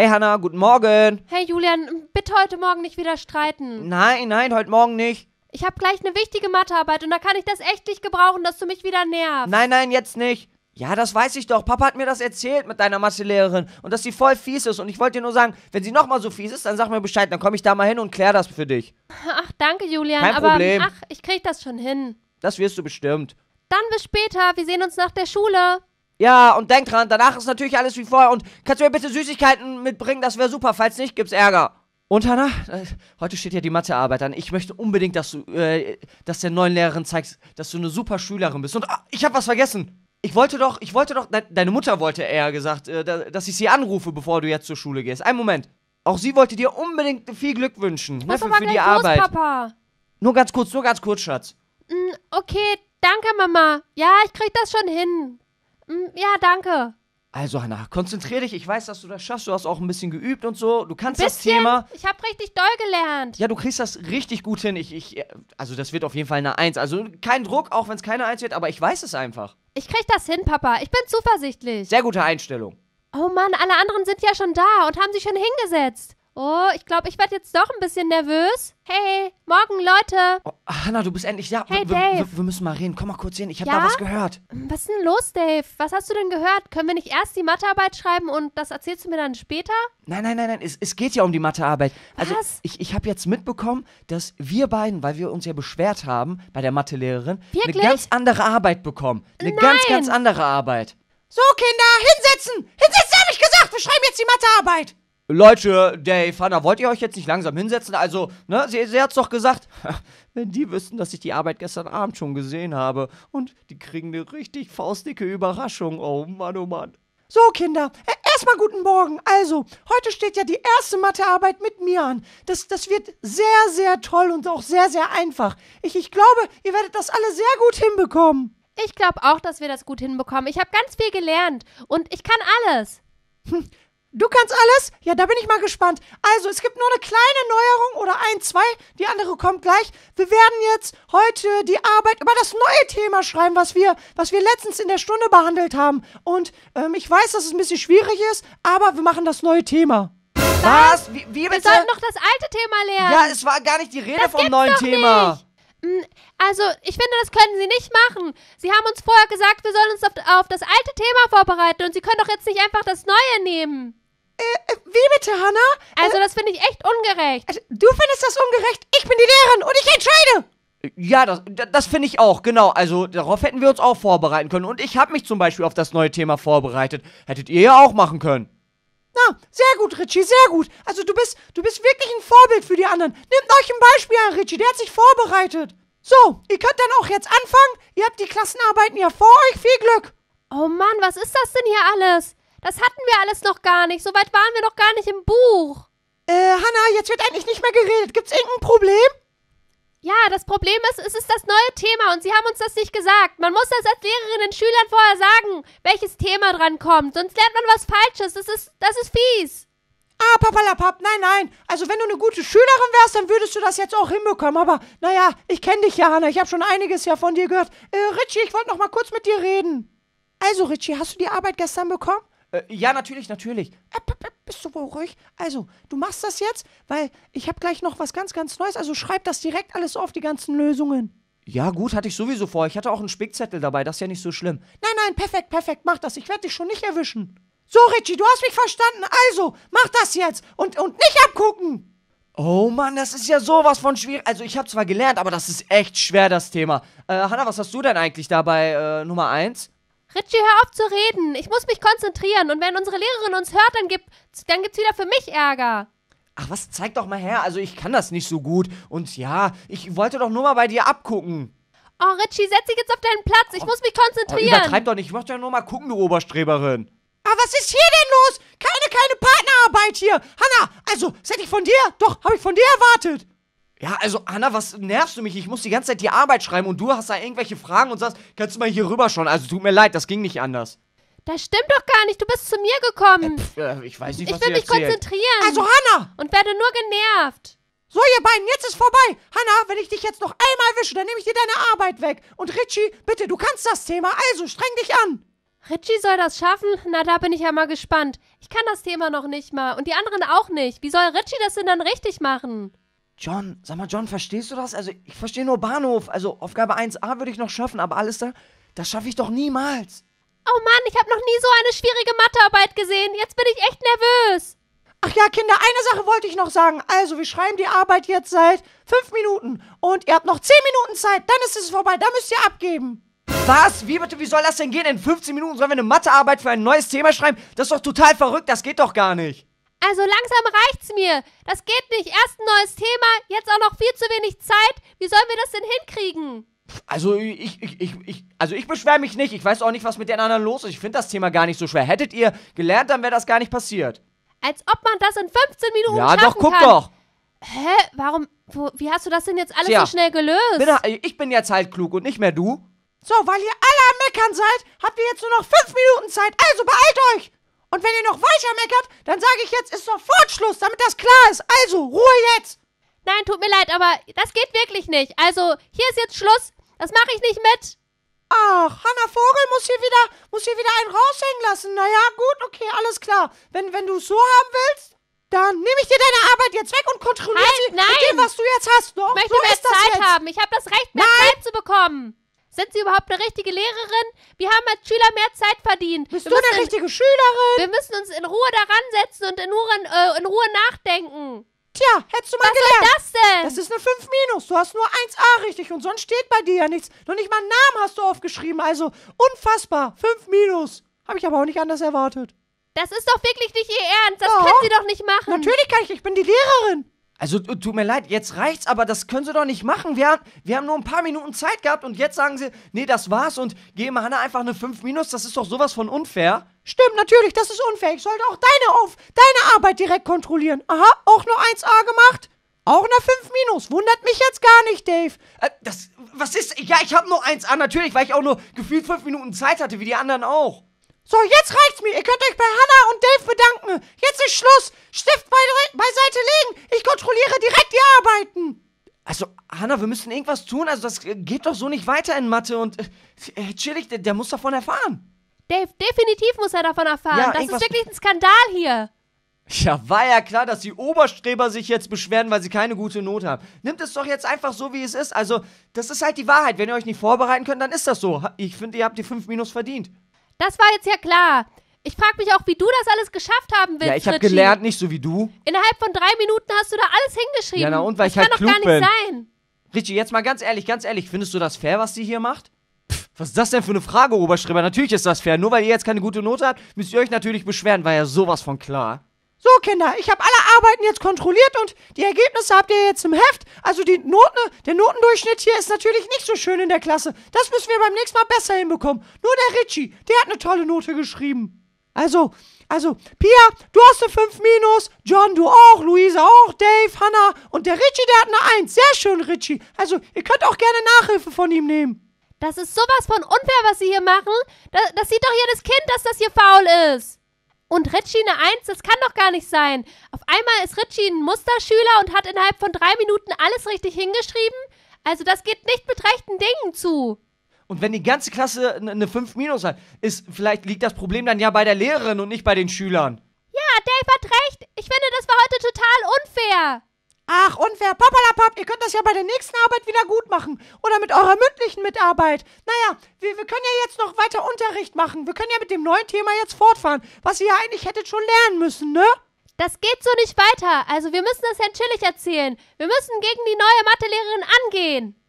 Hey Hanna, guten Morgen. Hey Julian, bitte heute Morgen nicht wieder streiten. Nein, heute Morgen nicht. Ich habe gleich eine wichtige Mathearbeit und da kann ich das echt nicht gebrauchen, dass du mich wieder nervst. Nein, jetzt nicht. Ja, das weiß ich doch. Papa hat mir das erzählt mit deiner Mathelehrerin und dass sie voll fies ist. Und ich wollte dir nur sagen, wenn sie nochmal so fies ist, dann sag mir Bescheid. Dann komme ich da mal hin und kläre das für dich. Ach, danke Julian. Kein Problem. Ach, ich krieg das schon hin. Das wirst du bestimmt. Dann bis später. Wir sehen uns nach der Schule. Ja, und denk dran, danach ist natürlich alles wie vorher. Und kannst du mir bitte Süßigkeiten mitbringen? Das wäre super. Falls nicht, gibt's Ärger. Und Hanna, heute steht ja die Mathearbeit an. Ich möchte unbedingt, dass du der neuen Lehrerin zeigst, dass du eine super Schülerin bist. Und ich habe was vergessen. Ich wollte doch, deine Mutter wollte eher gesagt, dass ich sie anrufe, bevor du jetzt zur Schule gehst. Einen Moment. Auch sie wollte dir unbedingt viel Glück wünschen. Was für die Arbeit. Papa? Nur ganz kurz, Schatz. Okay, danke, Mama. Ja, ich krieg das schon hin. Ja, danke. Also, Hanna, konzentrier dich. Ich weiß, dass du das schaffst. Du hast auch ein bisschen geübt und so. Du kannst das Thema. Ich habe richtig doll gelernt. Ja, du kriegst das richtig gut hin. Also, das wird auf jeden Fall eine 1. Also, kein Druck, auch wenn es keine 1 wird. Aber ich weiß es einfach. Ich krieg das hin, Papa. Ich bin zuversichtlich. Sehr gute Einstellung. Oh Mann, alle anderen sind ja schon da und haben sich schon hingesetzt. Oh, ich glaube, ich werde jetzt doch ein bisschen nervös. Hey, morgen, Leute. Oh, Hanna, du bist endlich da. Hey, Dave. Wir müssen mal reden. Komm mal kurz hin. Ich habe da was gehört. Was ist denn los, Dave? Was hast du denn gehört? Können wir nicht erst die Mathearbeit schreiben und das erzählst du mir dann später? Nein. Es geht ja um die Mathearbeit. Was? Also, ich habe jetzt mitbekommen, dass wir beiden, weil wir uns ja beschwert haben bei der Mathelehrerin, eine ganz andere Arbeit bekommen. Eine ganz andere Arbeit. So, Kinder, hinsetzen! Hinsetzen, habe ich gesagt! Wir schreiben jetzt die Mathearbeit! Leute, Dave, Hanna, wollt ihr euch jetzt nicht langsam hinsetzen? Also, ne, sie hat's doch gesagt, wenn die wüssten, dass ich die Arbeit gestern Abend schon gesehen habe. Und die kriegen eine richtig faustdicke Überraschung. Oh Mann, oh Mann. So, Kinder, erstmal guten Morgen. Also, heute steht ja die erste Mathearbeit mit mir an. Das wird sehr, sehr toll und auch sehr, sehr einfach. Ich glaube, ihr werdet das alle sehr gut hinbekommen. Ich glaube auch, dass wir das gut hinbekommen. Ich habe ganz viel gelernt und ich kann alles. Du kannst alles? Ja, da bin ich mal gespannt. Also, es gibt nur eine kleine Neuerung oder 1, 2. Die andere kommt gleich. Wir werden jetzt heute die Arbeit über das neue Thema schreiben, was wir letztens in der Stunde behandelt haben. Und ich weiß, dass es ein bisschen schwierig ist, aber wir machen das neue Thema. Was? Wie bitte? Wir sollten noch das alte Thema lernen. Ja, es war gar nicht die Rede vom neuen Thema. Nicht. Also, ich finde, das können Sie nicht machen. Sie haben uns vorher gesagt, wir sollen uns auf das alte Thema vorbereiten und Sie können doch jetzt nicht einfach das Neue nehmen. Wie bitte, Hanna? Also, das finde ich echt ungerecht. Du findest das ungerecht? Ich bin die Lehrerin und ich entscheide! Ja, das finde ich auch, genau. Also, darauf hätten wir uns auch vorbereiten können. Und ich habe mich zum Beispiel auf das neue Thema vorbereitet. Hättet ihr ja auch machen können. Na, sehr gut, Richie, sehr gut. Also du bist wirklich ein Vorbild für die anderen. Nehmt euch ein Beispiel an, Richie, der hat sich vorbereitet. So, ihr könnt dann auch jetzt anfangen. Ihr habt die Klassenarbeiten ja vor euch. Viel Glück. Oh Mann, was ist das denn hier alles? Das hatten wir alles noch gar nicht. So weit waren wir noch gar nicht im Buch. Hanna, jetzt wird endlich nicht mehr geredet. Gibt's irgendein Problem? Ja, das Problem ist, es ist das neue Thema und sie haben uns das nicht gesagt. Man muss das als Lehrerin den Schülern vorher sagen, welches Thema dran kommt. Sonst lernt man was Falsches. Das ist fies. Ah, papalapap, nein. Also wenn du eine gute Schülerin wärst, dann würdest du das jetzt auch hinbekommen. Aber naja, ich kenne dich ja, Hanna. Ich habe schon einiges ja von dir gehört. Richie, ich wollte noch mal kurz mit dir reden. Also, Richie, hast du die Arbeit gestern bekommen? Ja, natürlich. Bist du wohl ruhig? Also, du machst das jetzt, weil ich habe gleich noch was ganz, ganz Neues. Also schreib das direkt alles auf, die ganzen Lösungen. Ja gut, hatte ich sowieso vor. Ich hatte auch einen Spickzettel dabei, das ist ja nicht so schlimm. Nein, perfekt, mach das. Ich werde dich schon nicht erwischen. So, Richie, du hast mich verstanden. Also, mach das jetzt und nicht abgucken. Oh Mann, das ist ja sowas von schwierig. Also, ich habe zwar gelernt, aber das ist echt schwer, das Thema. Hanna, was hast du denn eigentlich dabei, Nummer 1? Richie, hör auf zu reden. Ich muss mich konzentrieren. Und wenn unsere Lehrerin uns hört, dann gibt's wieder für mich Ärger. Ach was, zeig doch mal her. Also ich kann das nicht so gut. Und ja, ich wollte doch nur mal bei dir abgucken. Oh, Richie, setz dich jetzt auf deinen Platz. Ich muss mich konzentrieren. Übertreib doch nicht. Ich möchte ja nur mal gucken, du Oberstreberin. Aber was ist hier denn los? Keine Partnerarbeit hier. Hanna, also, das hätte ich von dir. Doch, habe ich von dir erwartet. Ja, also, Hanna, was nervst du mich? Ich muss die ganze Zeit die Arbeit schreiben und du hast da irgendwelche Fragen und sagst, kannst du mal hier rüber schauen? Also, tut mir leid, das ging nicht anders. Das stimmt doch gar nicht, du bist zu mir gekommen. Ich weiß nicht, was du erzählst. Ich will mich konzentrieren. Also, Hanna! Und werde nur genervt. So, ihr beiden, jetzt ist vorbei. Hanna, wenn ich dich jetzt noch einmal wische, dann nehme ich dir deine Arbeit weg. Und Richie, bitte, du kannst das Thema, also streng dich an. Richie soll das schaffen? Na, da bin ich ja mal gespannt. Ich kann das Thema noch nicht mal. Und die anderen auch nicht. Wie soll Richie das denn dann richtig machen? John, sag mal, John, verstehst du das? Also, ich verstehe nur Bahnhof. Also, Aufgabe 1a würde ich noch schaffen, aber alles da, das schaffe ich doch niemals. Oh Mann, ich habe noch nie so eine schwierige Mathearbeit gesehen. Jetzt bin ich echt nervös. Ach ja, Kinder, eine Sache wollte ich noch sagen. Also, wir schreiben die Arbeit jetzt seit 5 Minuten. Und ihr habt noch 10 Minuten Zeit. Dann ist es vorbei. Da müsst ihr abgeben. Was? Wie bitte? Wie soll das denn gehen? In 15 Minuten sollen wir eine Mathearbeit für ein neues Thema schreiben? Das ist doch total verrückt. Das geht doch gar nicht. Also langsam reicht's mir. Das geht nicht. Erst ein neues Thema, jetzt auch noch viel zu wenig Zeit. Wie sollen wir das denn hinkriegen? Also ich beschwere mich nicht. Ich weiß auch nicht, was mit den anderen los ist. Ich finde das Thema gar nicht so schwer. Hättet ihr gelernt, dann wäre das gar nicht passiert. Als ob man das in 15 Minuten schaffen kann. Ja, doch, guck doch. Hä? Warum? Wie hast du das denn jetzt alles so schnell gelöst? Ich bin jetzt halt klug und nicht mehr du. So, weil ihr alle am Meckern seid, habt ihr jetzt nur noch 5 Minuten Zeit. Also beeilt euch! Und wenn ihr noch weiter meckert, dann sage ich jetzt, ist sofort Schluss, damit das klar ist. Also, Ruhe jetzt! Nein, tut mir leid, aber das geht wirklich nicht. Also, hier ist jetzt Schluss. Das mache ich nicht mit. Ach, Hannah Vogel muss hier wieder einen raushängen lassen. Naja, gut, okay, alles klar. Wenn du es so haben willst, dann nehme ich dir deine Arbeit jetzt weg und kontrolliere sie mit dem, was du jetzt hast. Doch, ich möchte so mehr Zeit jetzt haben. Ich habe das Recht, mehr Zeit zu bekommen. Sind Sie überhaupt eine richtige Lehrerin? Wir haben als Schüler mehr Zeit verdient. Bist du eine richtige Schülerin? Wir müssen uns in Ruhe daran setzen und in Ruhe nachdenken. Tja, hättest du mal gelernt. Was soll das denn? Das ist eine 5 minus. Du hast nur 1a richtig und sonst steht bei dir ja nichts. Noch nicht mal einen Namen hast du aufgeschrieben. Also unfassbar. 5 minus. Habe ich aber auch nicht anders erwartet. Das ist doch wirklich nicht Ihr Ernst. Das können Sie doch nicht machen. Natürlich kann ich. Ich bin die Lehrerin. Also, tut mir leid, jetzt reicht's, aber das können sie doch nicht machen. Wir haben nur ein paar Minuten Zeit gehabt und jetzt sagen sie, nee, das war's und geben Hannah einfach eine 5 minus, das ist doch sowas von unfair. Stimmt, natürlich, das ist unfair. Ich sollte auch deine Arbeit direkt kontrollieren. Aha, auch nur 1a gemacht? Auch eine 5 minus, wundert mich jetzt gar nicht, Dave. Was ist, ja, ich habe nur 1a, natürlich, weil ich auch nur gefühlt 5 Minuten Zeit hatte, wie die anderen auch. So, jetzt reicht's mir. Ihr könnt euch bei Hannah und Dave bedanken. Jetzt ist Schluss. Stift beiseite legen. Ich kontrolliere direkt die Arbeiten. Also, Hannah, wir müssen irgendwas tun. Also, das geht doch so nicht weiter in Mathe. Und chillig, der muss davon erfahren. Dave, definitiv muss er davon erfahren. Ja, das ist wirklich ein Skandal hier. Ja, war ja klar, dass die Oberstreber sich jetzt beschweren, weil sie keine gute Note haben. Nimmt es doch jetzt einfach so, wie es ist. Also, das ist halt die Wahrheit. Wenn ihr euch nicht vorbereiten könnt, dann ist das so. Ich finde, ihr habt die 5 Minus verdient. Das war jetzt ja klar. Ich frage mich auch, wie du das alles geschafft haben willst, Richie. Ja, ich habe gelernt, nicht so wie du. Innerhalb von 3 Minuten hast du da alles hingeschrieben. Ja, na und, weil ich halt klug bin. Das kann doch gar nicht sein. Richie, jetzt mal ganz ehrlich, findest du das fair, was die hier macht? Pff, was ist das denn für eine Frage, Oberstreber? Natürlich ist das fair. Nur weil ihr jetzt keine gute Note habt, müsst ihr euch natürlich beschweren. War ja sowas von klar. So, Kinder, ich habe alle Arbeiten jetzt kontrolliert und die Ergebnisse habt ihr jetzt im Heft. Also der Notendurchschnitt hier ist natürlich nicht so schön in der Klasse. Das müssen wir beim nächsten Mal besser hinbekommen. Nur der Richie, der hat eine tolle Note geschrieben. Also, Pia, du hast eine 5 minus, John, du auch, Luisa auch, Dave, Hannah und der Richie, der hat eine 1. Sehr schön, Richie. Also, ihr könnt auch gerne Nachhilfe von ihm nehmen. Das ist sowas von unfair, was sie hier machen. Das sieht doch jedes Kind, dass das hier faul ist. Und Richie eine 1, das kann doch gar nicht sein. Auf einmal ist Richie ein Musterschüler und hat innerhalb von 3 Minuten alles richtig hingeschrieben. Also das geht nicht mit rechten Dingen zu. Und wenn die ganze Klasse eine 5 minus hat, vielleicht liegt das Problem dann ja bei der Lehrerin und nicht bei den Schülern. Ja, Dave hat recht. Ich finde, das war heute total unfair. Ach, unfair. Papalapap, ihr könnt das ja bei der nächsten Arbeit wieder gut machen. Oder mit eurer mündlichen Mitarbeit. Naja, wir können ja jetzt noch weiter Unterricht machen. Wir können ja mit dem neuen Thema jetzt fortfahren, was ihr ja eigentlich hättet schon lernen müssen, ne? Das geht so nicht weiter. Also wir müssen das Herrn Chillig erzählen. Wir müssen gegen die neue Mathelehrerin angehen.